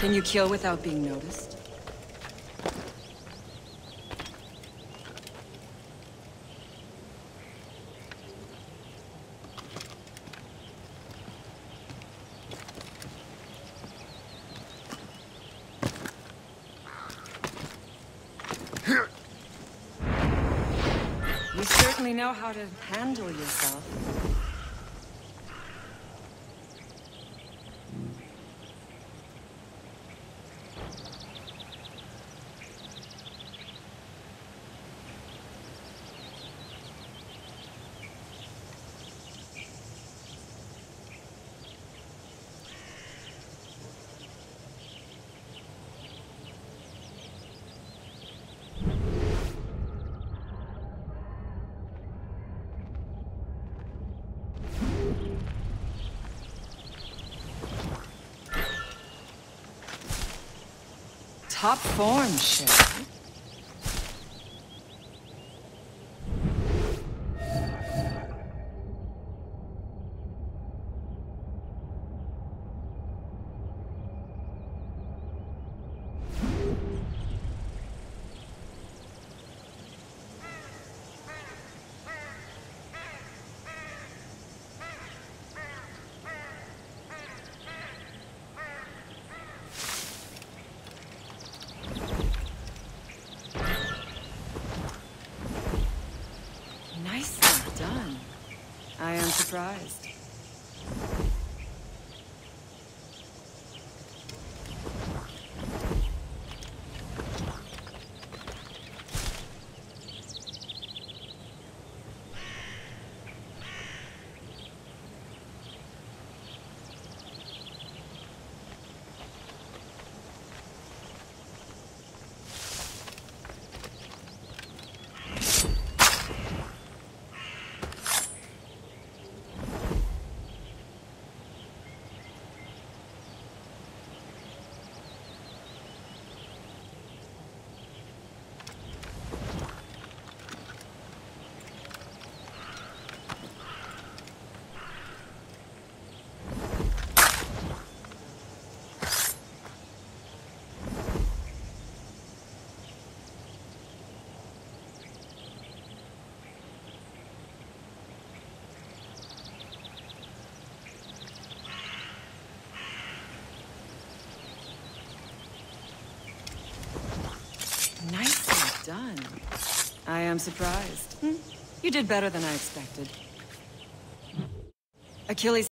Can you kill without being noticed? You certainly know how to handle yourself. Top form, Sheriff. Surprised. Done. I am surprised. You did better than I expected. Achilles.